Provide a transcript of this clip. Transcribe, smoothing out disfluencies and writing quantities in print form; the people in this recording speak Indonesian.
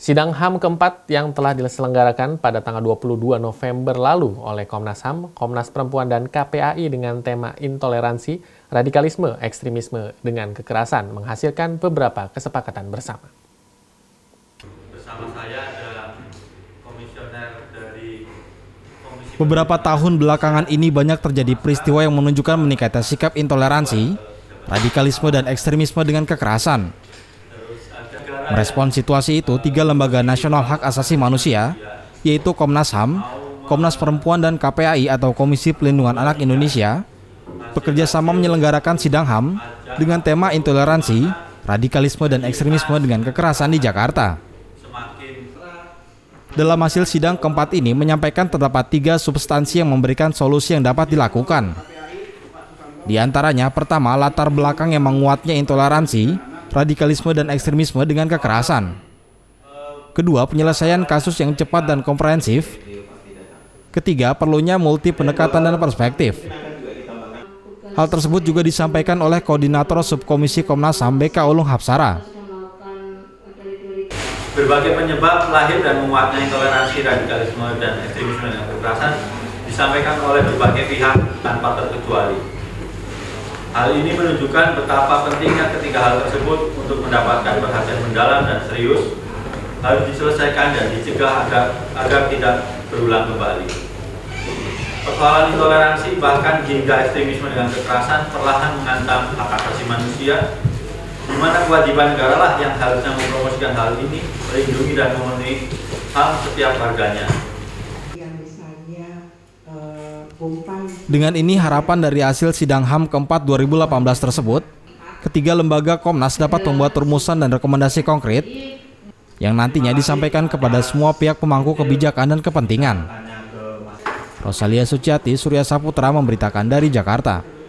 Sidang HAM keempat yang telah diselenggarakan pada tanggal 22 November lalu oleh Komnas HAM, Komnas Perempuan, dan KPAI dengan tema intoleransi, radikalisme, ekstremisme dengan kekerasan menghasilkan beberapa kesepakatan bersama. Bersama saya ada komisioner dari Komisi. Beberapa tahun belakangan ini banyak terjadi peristiwa yang menunjukkan meningkatnya sikap intoleransi, radikalisme, dan ekstremisme dengan kekerasan. Merespon situasi itu, tiga lembaga nasional hak asasi manusia, yaitu Komnas HAM, Komnas Perempuan, dan KPAI atau Komisi Pelindungan Anak Indonesia, bekerja sama menyelenggarakan sidang HAM dengan tema intoleransi, radikalisme, dan ekstremisme dengan kekerasan di Jakarta. Dalam hasil sidang keempat ini menyampaikan terdapat tiga substansi yang memberikan solusi yang dapat dilakukan. Di antaranya, pertama, latar belakang yang menguatnya intoleransi, radikalisme, dan ekstremisme dengan kekerasan. Kedua, penyelesaian kasus yang cepat dan komprehensif. Ketiga, perlunya multi pendekatan dan perspektif. Hal tersebut juga disampaikan oleh Koordinator Subkomisi Komnas HAM BK Olung Habsara. Berbagai penyebab lahir dan menguatnya intoleransi, radikalisme, dan ekstremisme dengan kekerasan disampaikan oleh berbagai pihak tanpa terkecuali. Hal ini menunjukkan betapa pentingnya ketiga hal tersebut untuk mendapatkan perhatian mendalam dan serius, harus diselesaikan dan dicegah agar tidak berulang kembali. Persoalan intoleransi bahkan hingga ekstremisme dengan kekerasan perlahan mengancam hak asasi manusia, di mana kewajiban negara lah yang harusnya mempromosikan hal ini, melindungi dan memenuhi hak setiap warganya. Dengan ini harapan dari hasil sidang HAM keempat 2018 tersebut, ketiga lembaga Komnas dapat membuat rumusan dan rekomendasi konkret yang nantinya disampaikan kepada semua pihak pemangku kebijakan dan kepentingan. Rosalia Suciati, Surya Saputra memberitakan dari Jakarta.